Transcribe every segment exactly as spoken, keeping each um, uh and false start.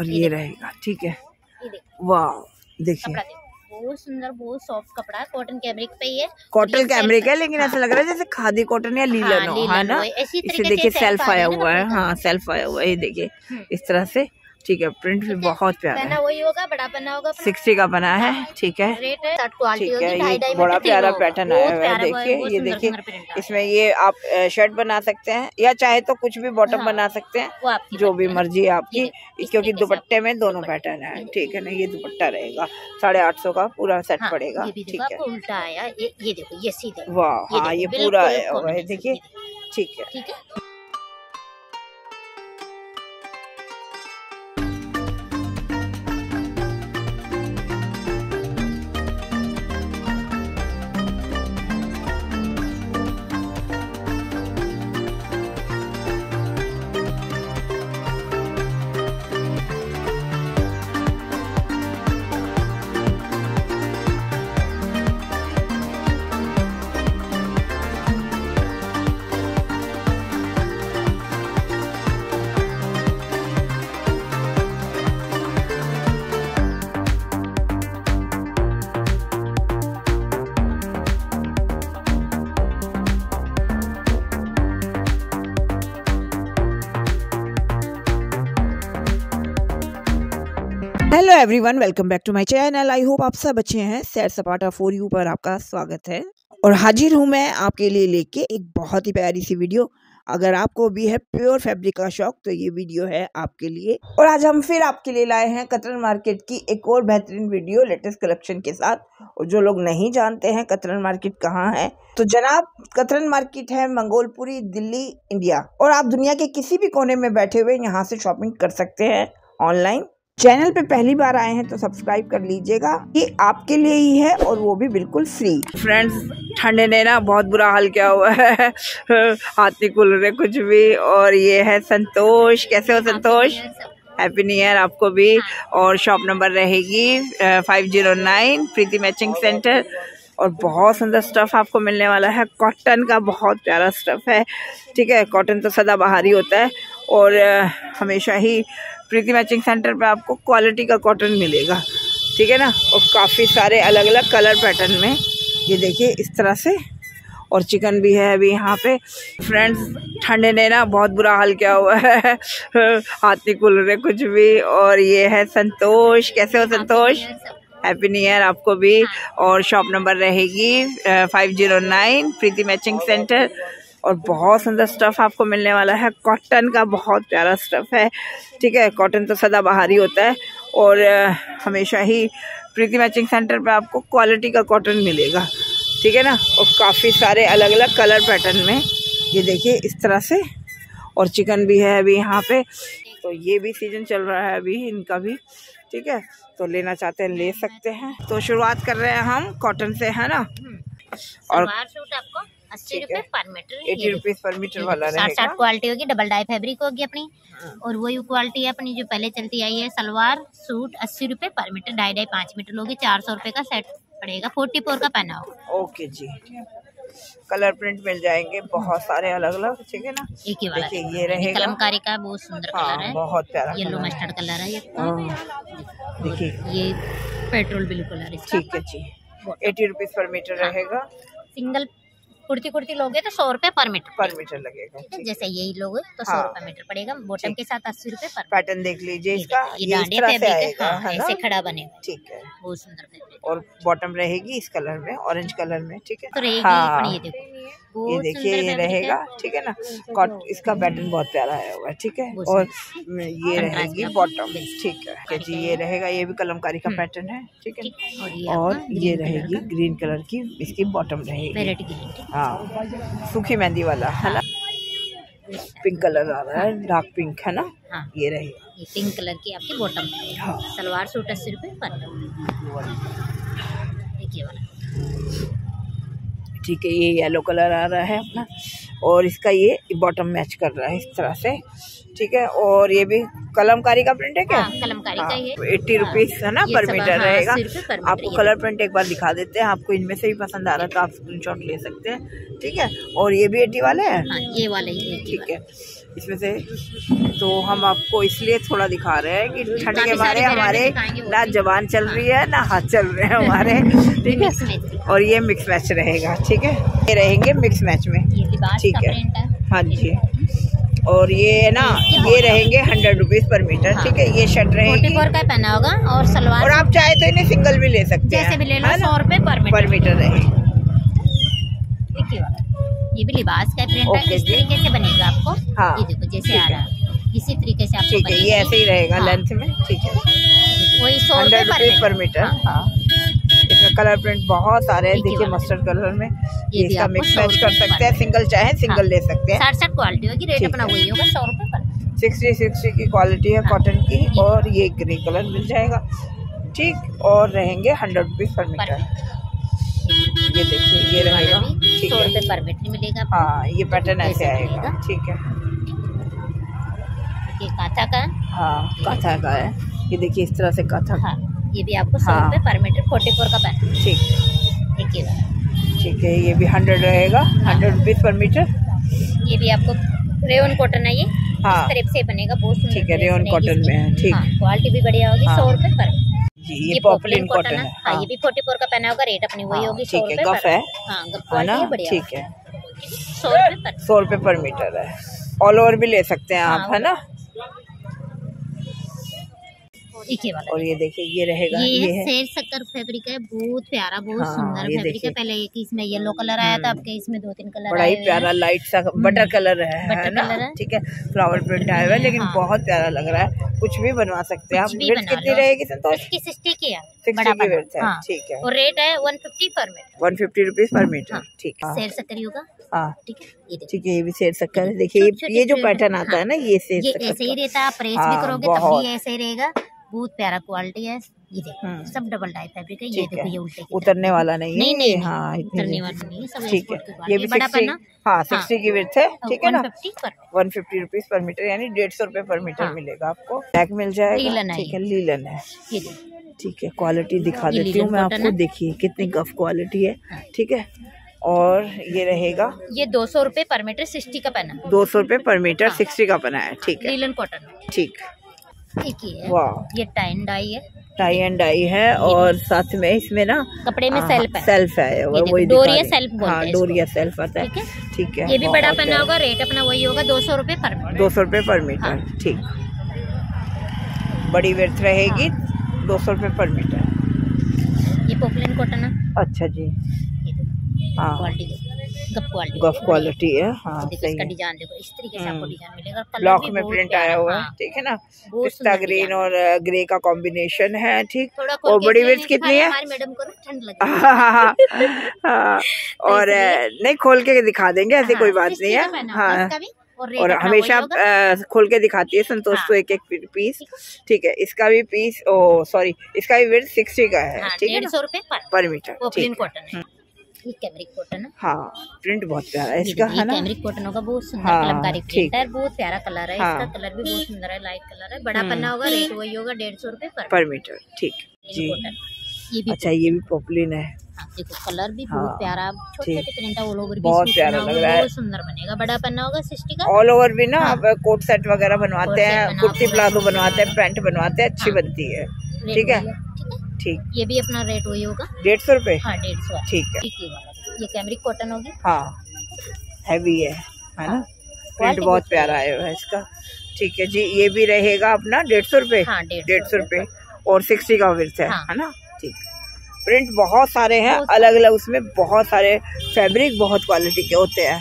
और ये रहेगा, ठीक है। वाह देखिए बहुत सुंदर, बहुत सॉफ्ट कपड़ा है, कॉटन कैमरिक पे ये कॉटन कैमरिक है, लेकिन ऐसा लग रहा है जैसे खादी कॉटन या लीलन हो, है ना। इसे देखिए सेल्फ आया हुआ है, हाँ सेल्फ आया हुआ है, ये देखिए इस तरह से, ठीक है। प्रिंट भी बहुत प्यारा है, वही होगा बड़ा पन्ना होगा, सिक्सटी का बना है, ठीक है, ठीक है। बड़ा प्यारा पैटर्न आया हुआ है, देखिए ये देखिए इसमें ये आप शर्ट बना सकते हैं या चाहे तो कुछ भी बॉटम बना सकते हैं, जो भी मर्जी है आपकी, क्योंकि दुपट्टे में दोनों पैटर्न है, ठीक है ना। ये दुपट्टा रहेगा साढ़े आठ सौ का पूरा सेट पड़ेगा, ठीक है। उल्टा आया ये देखो, ये सीधा, वाह हाँ ये पूरा आया हुआ है, देखिये, ठीक है, ठीक है। Hello everyone, welcome back to my channel. I hope आप सब अच्छे हैं। सैर सपाटा फोर यू पर आपका स्वागत है और हाजिर हूं मैं आपके लिए लेके एक बहुत ही प्यारी सी वीडियो। अगर आपको भी है प्योर फैब्रिक का शौक तो ये वीडियो है आपके लिए। और आज हम फिर आपके लिए लाए हैं कतरन मार्केट की एक और बेहतरीन वीडियो लेटेस्ट कलेक्शन के साथ। और जो लोग नहीं जानते हैं कतरन मार्केट कहाँ है, तो जनाब कतरन मार्केट है मंगोलपुरी, दिल्ली, इंडिया। और आप दुनिया के किसी भी कोने में बैठे हुए यहाँ से शॉपिंग कर सकते हैं ऑनलाइन। चैनल पे पहली बार आए हैं तो सब्सक्राइब कर लीजिएगा, ये आपके लिए ही है और वो भी बिल्कुल फ्री। फ्रेंड्स ठंड ने ना बहुत बुरा हाल किया हुआ है, हाथ नहीं खुल रहे कुछ भी। और ये है संतोष, कैसे हो संतोष? हैप्पी न्यू ईयर आपको भी। और शॉप नंबर रहेगी five zero nine, Preeti matching centre. और बहुत सुंदर स्टफ़ आपको मिलने वाला है, कॉटन का बहुत प्यारा स्टफ़ है, ठीक है। कॉटन तो सदाबहारी होता है और हमेशा ही प्रीति मैचिंग सेंटर पे आपको क्वालिटी का कॉटन मिलेगा, ठीक है ना। और काफ़ी सारे अलग अलग कलर पैटर्न में, ये देखिए इस तरह से। और चिकन भी है अभी यहाँ पे। फ्रेंड्स ठंड ने ना बहुत बुरा हाल किया हुआ है, हाथ नहीं खुल रहे कुछ भी। और ये है संतोष, कैसे हो संतोष? हैप्पी न्यू ईयर आपको भी। और शॉप नंबर रहेगी five zero nine, Preeti matching centre. और बहुत सुंदर स्टफ़ आपको मिलने वाला है, कॉटन का बहुत प्यारा स्टफ़ है, ठीक है। कॉटन तो सदाबहारी होता है और हमेशा ही प्रीति मैचिंग सेंटर पे आपको क्वालिटी का कॉटन मिलेगा, ठीक है ना। और काफ़ी सारे अलग अलग कलर पैटर्न में, ये देखिए इस तरह से। और चिकन भी है अभी यहाँ पे, तो ये भी सीजन चल रहा है अभी इनका भी, ठीक है। तो लेना चाहते हैं ले सकते हैं। तो शुरुआत कर रहे हैं हम कॉटन से, है ना। और अस्सी रुपए पर मीटर, अस्सी रुपए पर मीटर वाला रहेगा। साठ साठ क्वालिटी होगी, डबल डाई फैब्रिक होगी अपनी। और वही क्वालिटी है अपनी जो पहले चलती आई है, सलवार सूट अस्सी रुपए पर मीटर, डाई डाई पाँच मीटर लोगे, चार सौ रुपए का सेट पड़ेगा, फोर्टी फोर का पहना होगा। ओके जी, कलर प्रिंट मिल जाएंगे बहुत सारे अलग अलग, ठीक है ना। एक ही वाला ये रहेगा, कलमकारी का बहुत सुंदर कलर है, बहुत प्यारा येलो मस्टर्ड कलर है ये। देखिए ये पेट्रोल ब्लू कलर है, ठीक है जी। एटी रुपीज पर मीटर रहेगा। सिंगल कुर्ती कुर्ती लोगे तो सौ रुपए पर मीटर पर मीटर लगेगा, जैसे यही लोगे तो सौ रुपए मीटर पड़ेगा। बॉटम के साथ अस्सी रुपए पर। पैटर्न देख लीजिए इसका, ये डांडिया फैब्रिक है, ऐसे खड़ा बनेगा, ठीक है, बहुत सुंदर। और बॉटम रहेगी इस कलर में, ऑरेंज कलर में, ठीक है। ये देखिए ये रहेगा, ठीक है ना। इसका पैटर्न बहुत प्यारा आया हुआ है, ठीक है। और ये रहेगी बॉटम, ठीक है जी। ये रहेगा, ये भी कलमकारी का पैटर्न है, ठीक है। और ये रहेगी ग्रीन कलर की, इसकी बॉटम रहेगी, हाँ सूखी मेहंदी वाला, है ना। पिंक कलर आ रहा है, डार्क पिंक, है ना। हाँ, ये रहेगा, ये पिंक कलर की आपकी बॉटम। हाँ। सलवार सूट अस्सी रुपए पर, ठीक है। ये येलो कलर आ रहा है अपना, और इसका ये बॉटम मैच कर रहा है इस तरह से, ठीक है। और ये भी कलमकारी का प्रिंट है क्या? हाँ, कलमकारी हाँ, का ही है। एट्टी रुपीज है ना पर मीटर रहेगा। आपको कलर प्रिंट एक बार दिखा देते हैं, आपको इनमें से भी पसंद आ रहा है तो आप स्क्रीनशॉट ले सकते हैं, ठीक है। और ये भी एट्टी वाले हैं, हाँ, ये वाले ही, ठीक है। इसमें से, तो हम आपको इसलिए थोड़ा दिखा रहे हैं कि ठंड के मारे हमारे ना जबान चल रही है ना हाथ चल रहे हैं हमारे, ठीक है। और ये मिक्स मैच रहेगा, ठीक है, ये रहेंगे मिक्स मैच में, ठीक है, हाँ जी। और ये है ना, ये रहेंगे हंड्रेड रुपीज पर मीटर, ठीक है। ये शर्ट रहेगी पहना होगा और सलवार, और आप चाहे तो इन्हें सिंगल भी ले सकते हैं, जैसे भी ले लो, सौ रुपए पर मीटर रहेगी। ये भी लिबास का प्रिंट है, इस तरीके से बनेगा आपको, हाँ, ये देखो जैसे आ रहा है इसी तरीके से आपको बनेगा, ये ऐसे ही रहेगा लेंथ में, ठीक है। वही सौ रुपए पर मीटर। इसमें कलर प्रिंट बहुत सारे हैं, देखिए मस्टर्ड कलर में, ये इसका मिक्स मैच कर सकते हैं, सिंगल चाहे सिंगल ले सकते हैं। साठ साठ क्वालिटी होगी, रेट अपना वही होगा सौ रुपए पर। सिक्सटी सिक्सटी की क्वालिटी है कॉटन की, और ये ग्रे कलर मिल जाएगा, ठीक। और रहेंगे हंड्रेड रुपीज पर मीटर, ये देखिए ये रहेगा, ठीक है, पर मीटर मिलेगा, हाँ, ये पैटर्न ऐसे आएगा, ठीक है। ये काथा का, हाँ, काथा का है, ये देखिए इस तरह से काथा, ये भी आपको सौ रुपए पर मीटर फोर्टी फोर का पैसा, ठीक, देखिए, ठीक है। ये भी हंड्रेड रहेगा, हंड्रेड रुपीज पर मीटर। ये भी आपको रेयन कॉटन है, ये हाँ इस तरफ से बनेगा, बहुत, ठीक है, रेयन कॉटन में है, ठीक, क्वालिटी भी बढ़िया होगी, सौ रुपए पर। ये पॉपुलर कॉटन है, हाँ, ये भी फोर्टी फोर का पहना होगा, रेट अपनी वही होगी, ठीक है, गफ है, हाँ, गफ है ना, ठीक है, सौ रुपए सौ रुपए पर मीटर है। ऑल ओवर भी ले सकते हैं आप, है ना। और ये देखिए ये रहेगा, ये, ये है सैर सक्कर फैब्रिक है, बहुत प्यारा, बहुत हाँ, सुंदर फैब्रिक है। पहले एक इसमें येलो कलर आया था, आपके इसमें दो तीन कलर, बड़ा ही प्यारा लाइट सा बटर कलर है, बटर है ना, ठीक है। फ्लावर प्रिंट आया हुआ है, लेकिन हाँ, बहुत प्यारा लग रहा है, कुछ भी बनवा सकते हैं आप। रेट कितनी रहेगी संतोष? सिक्सटी की है, ठीक है। और रेट है वन फिफ्टी पर मीटर, वन फिफ्टी रुपीज पर मीटर, ठीक है। सैर सक्कर होगा, हाँ, ठीक है, ठीक है। ये भी शेर शक्कर है, देखिए ये जो पैटर्न आता है ना, ये शेर शक्कर ऐसे ही रहता है, प्रेस भी करोगे तब भी ऐसे ही रहेगा, बहुत प्यारा क्वालिटी है। ये देखो सब डबल डाई फैब्रिक है, ये देखो ये उल्टे उतरने वाला नहीं है, नहीं नहीं, हाँ उतरने वाला नहीं है, सब ठीक है। ये भी बड़ा पन्ना, हाँ, सिक्सटी की विड्थ है, ठीक है ना, वन फिफ्टी रुपीज पर मीटर, यानी डेढ़ सौ रुपए पर मीटर मिलेगा आपको। ब्लैक मिल जाएगा, ठीक है, लीलन है, ठीक है। क्वालिटी दिखा देती हूँ मैं आपको, देखिए कितनी गफ क्वालिटी है, ठीक है। और ये रहेगा, ये दो सौ रूपये पर मीटर सिक्सटी का पना, दो सौ रूपये पर मीटर सिक्सटी का पना है, ठीक है, लीलन कॉटन, ठीक। वाह, ये टाई एंड डाई है, टाई एंड डाई है, और साथ में इसमें ना कपड़े में सेल्फ है, सेल्फ है, वही डोरिया सेल्फ बोलते हैं, डोरिया सेल्फ आता है, ठीक है, ठीक है। ये भी बड़ा पहना होगा, रेट अपना वही होगा दो सौ रूपये पर मीटर, दो सौ रूपये पर मीटर, ठीक। बड़ी विड्थ रहेगी, दो सौ रूपये पर मीटर। ये पोपलिन कॉटन है, अच्छा जी, हाँ, गफ क्वालिटी है, हाँ, सही है। डिजाइन देखो इस तरीके से आपको डिजाइन मिलेगा, ब्लॉक में प्रिंट आया हुआ है, ठीक है ना। पिस्ता ग्रीन और ग्रे का कॉम्बिनेशन है, ठीक। और बड़ी विड्थ कितनी है? हमारी मैडम को ठंड लगी, और नहीं खोल के दिखा देंगे, ऐसी कोई बात नहीं है, हाँ। और हमेशा खोल के दिखाती है संतोष को एक एक पीस, ठीक है। इसका भी पीस, ओ सॉरी, इसका भी विड्थ सिक्सटी का है, ठीक है, सौ रुपए पर मीटर। ये कैमरिक कॉटन है, हाँ, प्रिंट बहुत प्यारा है इसका, है ना, कैमरिक कॉटन होगा, बहुत सुंदर कलमकारी प्रिंट है, बहुत प्यारा कलर है, हाँ, इसका कलर भी बहुत सुंदर है, लाइट कलर है, बड़ा पन्ना होगा, रेट वही होगा डेढ़ सौ रूपये पर मीटर, ठीक जी। ये भी, अच्छा ये भी पॉपुलिन है, देखो कलर भी बहुत प्यारा, छोटे छोटे प्रिंट है, ऑल ओवर बहुत प्यारा लग रहा है, बहुत सुंदर बनेगा, बड़ा पन्ना होगा सिक्सटी का। ऑल ओवर भी ना आप कोट सेट वगैरह बनवाते हैं, कुर्ती प्लाजो बनवाते हैं, पैंट बनवाते हैं, अच्छी बनती है, ठीक है, ठीक। ये भी अपना रेट वही होगा डेढ़ सौ रूपये, हाँ, डेढ़ सौ, ठीक है। ये कैमरिक कॉटन होगी, हाँ, हैवी है, है ना, प्रिंट बहुत प्यारा आया है इसका, ठीक है जी। ये भी रहेगा अपना डेढ़ सौ रूपये, डेढ़ सौ रूपये, और सिक्सटी का विड्थ है, है ना, ठीक। प्रिंट बहुत सारे हैं अलग अलग, उसमें बहुत सारे फैब्रिक बहुत क्वालिटी के होते हैं।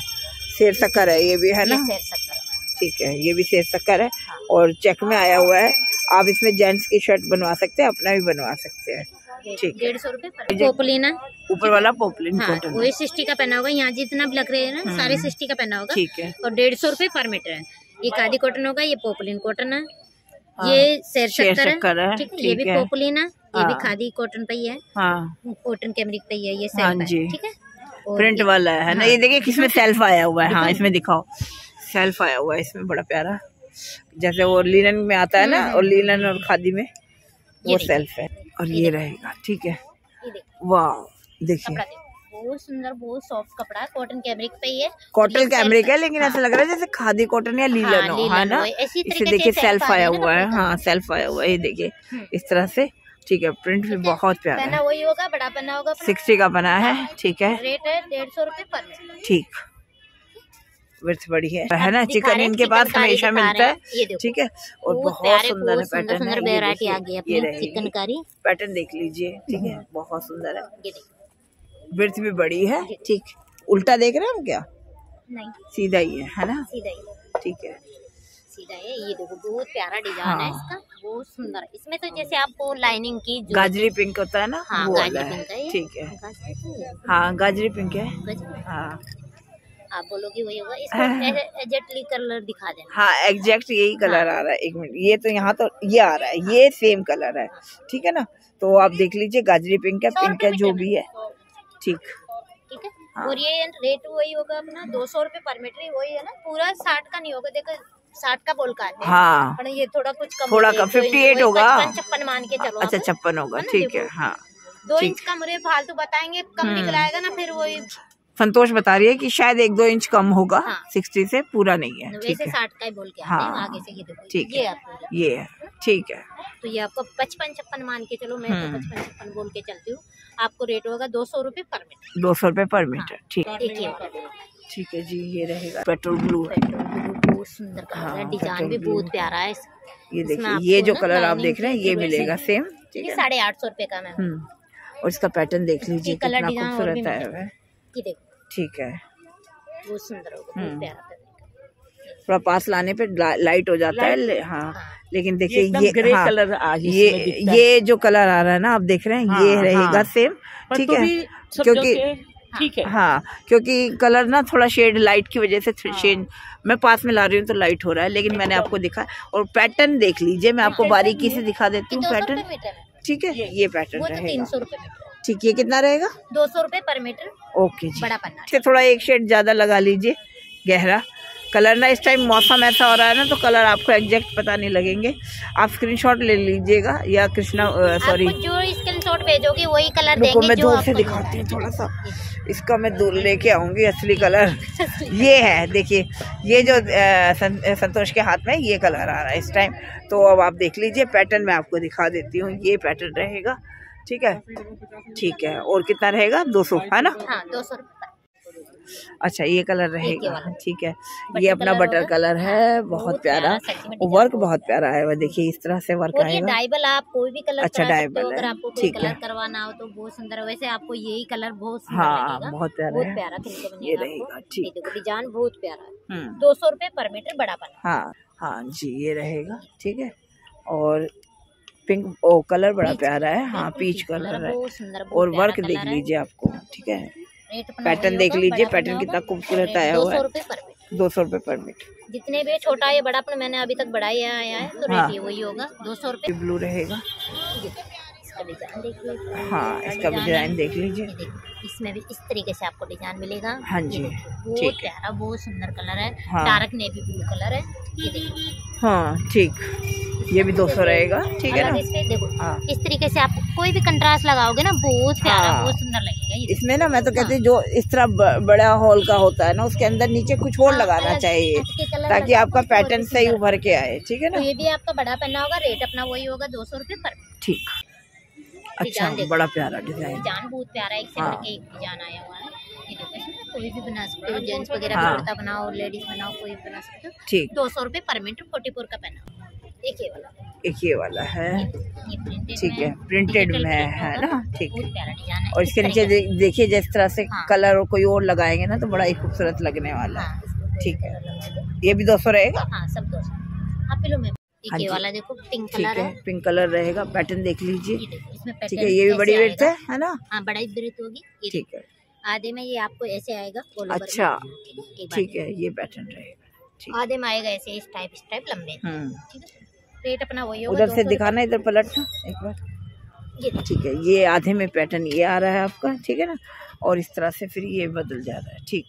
शेर शक्कर है ये भी, है ना, ठीक है, ये भी शेर शक्कर है, और चेक में आया हुआ है। आप इसमें जेंट्स की शर्ट बनवा सकते हैं, अपना भी बनवा सकते हैं, ठीक। डेढ़ सौ रूपये पोपलिन है, ऊपर वाला पोपलिन, हाँ, वही सिक्सटी का पहना होगा, यहाँ जितना भी लग रहे हैं ना सारे सिक्सटी का पहना होगा, ठीक है। और डेढ़ सौ रूपये पर मीटर है। ये खादी कॉटन होगा, ये पोपलिन कॉटन है, ये शेर शक्कर है, ठीक है। ये भी पोपलिन है, ये भी खादी कॉटन पे ही है, कॉटन कैमरिक पे ही है, ये सेल्फ है, ठीक है, प्रिंट वाला है ना। ये देखिए किसमें सेल्फ आया हुआ है, हाँ, इसमें दिखाओ, सेल्फ आया हुआ है इसमें, बड़ा प्यारा, जैसे वो लिनन में आता है ना, और लिनन और खादी में वो सेल्फ है। और ये रहेगा, ठीक है, वाह, देखिए बहुत सुंदर, बहुत सॉफ्ट कपड़ा है, कॉटन कैब्रिक पे ही है, कॉटन कैब्रिक है लेकिन हाँ। ऐसा लग रहा है जैसे खादी कॉटन या लीलन हो, है ना। इसी देखिए सेल्फ आया हुआ है, हाँ सेल्फ आया हुआ है, ये देखिए इस तरह से, ठीक है। प्रिंट भी बहुत प्यारा है, वही होगा, बड़ा पन्ना होगा, सिक्सटी का बना है, ठीक है। रेट है डेढ़ सौ रूपये पर, ठीक। विर्थ बड़ी है, है ना। चिकन इनके पास हमेशा मिलता है, ठीक है। और बहुत सुंदर है पैटर्न, पैटर्न देख लीजिए, ठीक है, बहुत सुंदर है। विर्थ भी बड़ी है, ठीक। उल्टा देख रहे हैं हम क्या, नहीं सीधा ही है, है ना, सीधा ही, ठीक है, सीधा है। ये देखो बहुत प्यारा डिजाइन है इसका, बहुत सुंदर। इसमें तो जैसे आपको लाइनिंग की गाजरी पिंक होता है ना, वो वाला है, ठीक है, हाँ गाजरी पिंक है, हाँ आप बोलोगे वही होगा। इसको एग्जैक्टली कलर दिखा देना, हाँ एग्जैक्ट यही कलर हाँ। आ रहा है, एक मिनट, ये तो यहाँ तो ये आ रहा है, ये हाँ। सेम कलर है, ठीक है ना। तो आप देख लीजिए गाजरी पिंक है, पिंक है जो भी है, ठीक ठीक है हाँ। और ये रेट वही होगा अपना दो सौ रूपये पर मीटर, वही है ना। पूरा साठ का नहीं होगा, देखो साठ का बोल का हाँ, ये थोड़ा कुछ कम, थोड़ा कम फिफ्टी एट होगा, छप्पन मान के चलो, अच्छा छप्पन होगा, ठीक है हाँ। दो इंच कम रे फालतू बताएंगे, कम निकलाएगा ना फिर। वही संतोष बता रही है कि शायद एक दो इंच कम होगा, हाँ। सिक्सटी से पूरा नहीं है, वैसे साठ का ही बोल के हाँ। आगे से ये देखो, ठीक है ये है, ठीक है। तो ये आपको पचपन छप्पन मान के चलो, मैं तो पचपन छप्पन बोल के चलती हूँ। आपको रेट होगा दो सौ रूपये पर मीटर, दो सौ रूपये पर मीटर, ठीक ठीक है जी। ये रहेगा पेट्रोल ब्लू, पेट्रोल ब्लू बहुत सुंदर कलर है, डिजाइन भी बहुत प्यारा है। ये देखिए ये जो कलर आप देख रहे हैं ये मिलेगा सेम, साढ़े आठ सौ रूपये का मैम। और इसका पैटर्न देख लीजिए कितना खूबसूरत है, ठीक है बहुत सुंदर होगा। थोड़ा पास लाने पे ला, लाइट हो जाता लाइट, है हाँ। लेकिन देखिए ये, ये ग्रे हाँ, कलर आज ये ये जो कलर आ रहा है ना आप देख रहे हैं हाँ, ये रहेगा हाँ, सेम, ठीक है क्योंकि ठीक है हाँ क्योंकि कलर ना थोड़ा शेड लाइट की वजह से हाँ। शेड मैं पास में ला रही हूँ तो लाइट हो रहा है, लेकिन मैंने आपको दिखा। और पैटर्न देख लीजिए, मैं आपको बारीकी से दिखा देती हूँ पैटर्न, ठीक है। ये पैटर्न रहेगा, ठीक है कितना रहेगा दो सौ रूपये पर मीटर, ओके जी। बड़ा पन्ना से थोड़ा एक शेड ज्यादा लगा लीजिए, गहरा कलर ना। इस टाइम मौसम ऐसा हो रहा है ना तो कलर आपको एग्जैक्ट पता नहीं लगेंगे, आप स्क्रीनशॉट ले लीजिएगा या कृष्णा सॉरी जो स्क्रीनशॉट भेजोगे वही कलर देंगे। मैं दूर से दिखाती हूँ थोड़ा सा, इसका मैं दूर लेके आऊंगी असली कलर ये है। देखिए ये जो संतोष के हाथ में ये कलर आ रहा है इस टाइम, तो अब आप देख लीजिए पैटर्न मैं आपको दिखा देती हूँ। ये पैटर्न रहेगा, ठीक है ठीक है। और कितना रहेगा दो सौ है ना हाँ, दो सौ अच्छा। ये कलर रहेगा, ठीक है। ये अपना बटर कलर है, बहुत प्यारा वर्क, बहुत प्यारा है। वो देखिए इस तरह से वर्क आएगा। डाइबल आप कोई भी कलर अच्छा डाइबल है, ठीक है। कलर करवाना हो तो बहुत सुंदर, वैसे आपको यही कलर बहुत हाँ बहुत प्यारा ये रहेगा, ठीक है। डिजाइन बहुत प्यारा है, दो सौ रूपये पर मीटर बड़ा बना हाँ हाँ जी। ये रहेगा, ठीक है। और पिंक ओ कलर बड़ा प्यारा है हाँ, पीच कलर है। और वर्क देख लीजिए आपको, ठीक है। पैटर्न देख लीजिए, पैटर्न कितना खूबसूरत आया हुआ है। दो सौ रूपये पर मीटर, जितने भी छोटा है बड़ा अपना मैंने अभी तक बड़ा ही आया है, तो रेट ये वही होगा दो सौ रूपये। ब्लू रहेगा हाँ, इसका डिजाइन देख लीजिए। इसमें भी इस तरीके से आपको डिजाइन मिलेगा हाँ जी, बहुत प्यारा बहुत सुंदर कलर है, डार्क नेवी ब्लू कलर है ये हाँ, ठीक। ये भी दो सौ रहेगा, ठीक है ना। देखो हाँ। इस तरीके से आप कोई भी कंट्रास्ट लगाओगे ना बहुत प्यारा हाँ। बहुत सुंदर लगेगा। इसमें ना मैं तो कहती हूँ जो इस तरह बड़ा हॉल का होता है ना उसके अंदर नीचे कुछ और लगाना चाहिए ताकि आपका पैटर्न सही उभर के आए, ठीक है ना। ये भी आपका बड़ा पन्ना होगा, रेट अपना वही होगा दो सौ रूपये पर, ठीक। अच्छा बड़ा प्यारा डिजाइन, जान बहुत प्यारा एक से हाँ। एक डिजाइन आया हुआ है। ये देखो कोई भी बना सकते हो, जेंट्स वगैरह कुर्ता बनाओ, लेडीज बनाओ, कोई भी बना सकते हो, ठीक। दो सौ रूपये पर मीटर फोर्टी फोर का पहना, एक ये वाला एक ये वाला है, ठीक है। प्रिंटेड में है ना, ठीक है। और इसके नीचे देखिए जिस तरह से कलर और कोई और लगाएंगे ना तो बड़ा ही खूबसूरत लगने वाला है, ठीक है। ये भी दो सौ रहेगा, सब दो सौ। ये वाला देखो पिंक कलर है, पिंक कलर रहेगा। पैटर्न देख लीजिए, ठीक है। ये भी बड़ी विड्थ है, है ना हाँ, बड़ा विड्थ होगी, ठीक है। आधे में ये आपको ऐसे आएगा, अच्छा ठीक है। ये पैटर्न रहेगा, आधे में आएगा ऐसे इस टाइप इस टाइप लंबे, ठीक है। रेट अपना वही होगा। उधर से दिखाना, इधर पलटना एक बार, ठीक है। ये आधे में पैटर्न ये आ रहा है आपका, ठीक है ना। और इस तरह से फिर ये बदल जा रहा है, ठीक।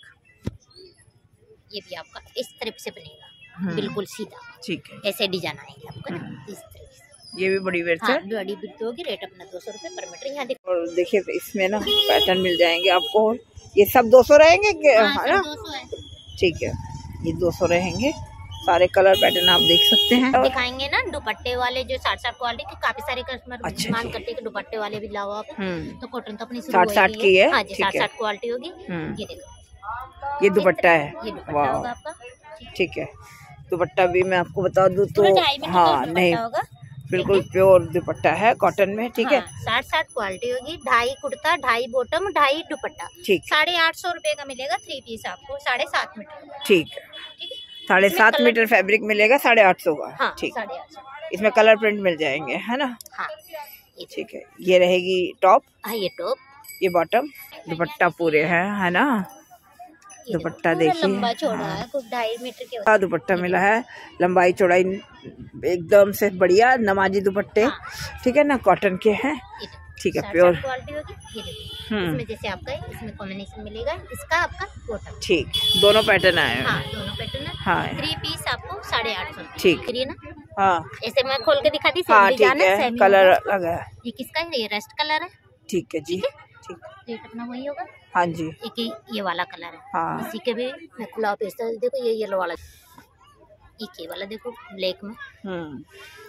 ये भी आपका इस तरफ से बनेगा बिल्कुल सीधा, ठीक है। ऐसे डिजाइन आएंगे आपको ना इस तरीके से, ये भी बड़ी विर्थ है, बड़ी विर्थ होगी। रेट अपना दो सौ रूपये पर मीटर। यहाँ और देखिए इसमें ना पैटर्न मिल जाएंगे आपको। ये सब दो सौ रहेंगे है ना? ठीक है, ये दो सौ रहेंगे। सारे कलर पैटर्न आप देख सकते हैं। दिखाएंगे ना दुपट्टे वाले जो साठ साठ वाले के, काफी सारे कस्टमर डिमांड करते हैं कि दुपट्टे वाले भी लाओ आप। तो कॉटन तो अपनी साठ साठ की है, साठ साठ क्वालिटी होगी। ये देखो ये दुपट्टा है, वाह आपका। ठीक है, दुपट्टा भी मैं आपको बता दूं तो हाँ नहीं बिल्कुल प्योर दुपट्टा है कॉटन में। ठीक है, साठ साठ क्वालिटी होगी। ढाई कुर्ता, ढाई बॉटम, ढाई दुपट्टा। ठीक, साढ़े आठ सौ रूपये का मिलेगा थ्री पीस आपको, साढ़े सात मीटर। ठीक है, साढ़े सात मीटर फैब्रिक मिलेगा, साढ़े आठ सौ का। ठीक, इसमें कलर प्रिंट मिल जाएंगे है ना? हाँ, ठीक है। ये रहेगी टॉप, ये टॉप, ये बॉटम। दुपट्टा पूरे है है ना? दुपट्टा देखिए, दुपट्टा मिला है, लंबाई चौड़ाई एकदम से बढ़िया नमाजी दुपट्टे। ठीक है ना, कॉटन के हैं। ठीक है, प्योर क्वालिटी होगी। इसमें जैसे आपका है, इसमें कॉम्बिनेशन मिलेगा इसका आपका कॉटन। ठीक, दोनों पैटर्न आए। हाँ, दोनों पैटर्न है। हाँ, थ्री पीस आपको साढ़े आठ सौ। ठीक है ना? हाँ, ऐसे मैं खोल के दिखा दी। हाँ, ठीक है, कलर लगा है। ये किसका है? ये रस्ट कलर है। ठीक है जी, रेट अपना वही होगा। हाँ जी, एक ये वाला कलर है। हाँ, इसी के भी गुलाब पेस्टल देखो, ये येलो वाला, एक ये वाला देखो ब्लैक में। हम्म,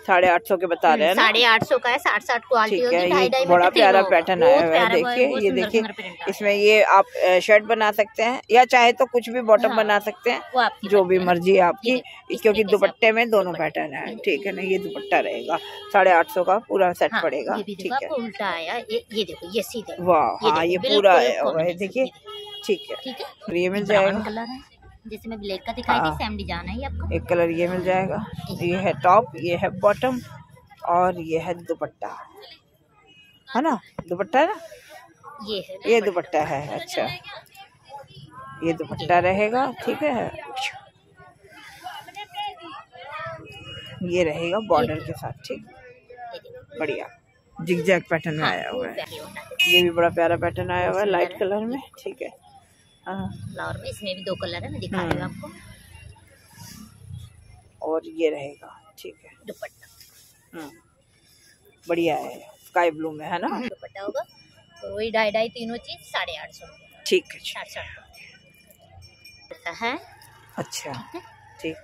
साढ़े आठ सौ के बता रहे हैं, साढ़े आठ सौ का है, साठ साठ क्वालिटी होगी, ढाई ढाई। बड़ा प्यारा पैटर्न आया हुआ है, देखिए ये देखिए। इसमें ये आप शर्ट बना सकते हैं या चाहे तो कुछ भी बॉटम बना सकते हैं, जो भी मर्जी है आपकी, क्योंकि दुपट्टे में दोनों पैटर्न है। ठीक है ना, ये दुपट्टा रहेगा साढ़े आठ सौ का, पूरा सेट पड़ेगा। ठीक है, उल्टा आया, ये देखो ये सीधा, वाह। हाँ, ये पूरा आया हुआ है, देखिए। ठीक है, ठीक है, ये मिल जाएगा। जैसे मैं ब्लैक का दिखाई दी, सेम डिजाइन है आपका। एक कलर ये मिल जाएगा। ये है टॉप, ये है बॉटम और ये है दुपट्टा है ना? दुपट्टा है ना? ये है, ये दुपट्टा है। अच्छा, ये दुपट्टा रहेगा। ठीक है, ये रहेगा बॉर्डर के साथ। ठीक, बढ़िया जिगजैग पैटर्न में आया हुआ है। ये भी बड़ा प्यारा पैटर्न आया हुआ है, लाइट कलर में। ठीक है, फ्लावर में इसमें भी दो कलर है, मैं दिखा रही हूँ आपको। और ये रहेगा। ठीक है, दुपट्टा बढ़िया है, स्काई ब्लू में है ना? दुपट्टा होगा, तो वही ढाई ढाई तीनों चीज साढ़े आठ सौ। ठीक है, साढ़े साठ है। अच्छा, ठीक,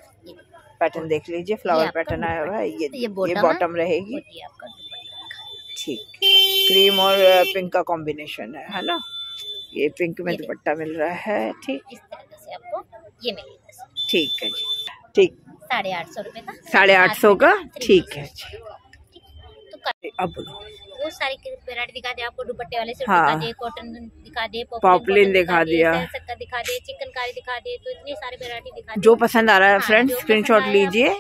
पैटर्न देख लीजिए, फ्लावर पैटर्न आया हुआ है। ये ये बॉटम रहेगी। ठीक, क्रीम और पिंक का कॉम्बिनेशन है है ना? ये पिंक में दुपट्टा मिल रहा है। ठीक, इस तरह से आपको ये मिलेगा। ठीक है जी, ठीक, साढ़े आठ सौ रूपये का, साढ़े आठ सौ का। ठीक है जी, तो अब वो सारी वैरायटी दिखा दे आपको। दुपट्टे वाले से दिखा दे, कॉटन दिखा दे, पॉपलिन दिखा दिया, सक्का दिखा दे, चिकनकारी दिखा दे, तो इतनी सारी वैरायटी दिखा दे। जो पसंद आ रहा है फ्रेंड्स, स्क्रीनशॉट लीजिए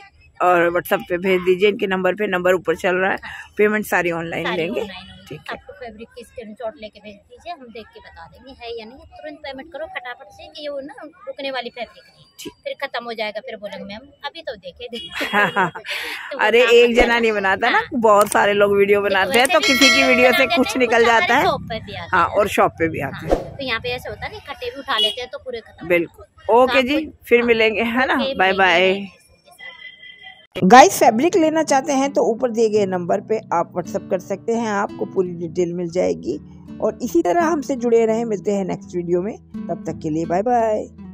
और व्हाट्सएप पे भेज दीजिए इनके नंबर पे। नंबर ऊपर चल रहा है, पेमेंट सारी ऑनलाइन लेंगे। ठीक है, आपको फैब्रिक की स्क्रीनशॉट लेके भेज दीजिए, हम देख के बता देंगे है या नहीं। तुरंत पेमेंट करो फटाफट से, कि ये वो ना रुकने वाली फैब्रिक नहीं, फिर खत्म हो जाएगा, फिर बोलेंगे मैम अभी तो देखे देखे। अरे एक जना नहीं बनाता ना, बहुत सारे लोग वीडियो बनाते हैं, तो किसी की वीडियो से कुछ निकल जाता है। हाँ, और शॉप पे भी आते हैं, तो यहाँ पे ऐसा होता है ना, इकट्ठे भी उठा लेते हैं तो पूरे खत्म। बिल्कुल, ओके जी, फिर मिलेंगे है ना, बाय बाय। गाइस, फैब्रिक लेना चाहते हैं तो ऊपर दिए गए नंबर पे आप व्हाट्सअप कर सकते हैं, आपको पूरी डिटेल मिल जाएगी। और इसी तरह हमसे जुड़े रहें। मिलते हैं नेक्स्ट वीडियो में, तब तक के लिए बाय बाय।